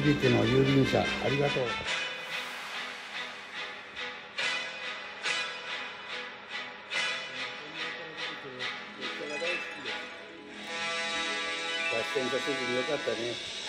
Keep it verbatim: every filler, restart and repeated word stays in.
べての郵便者、ありがとう。バス転車せずによかったね。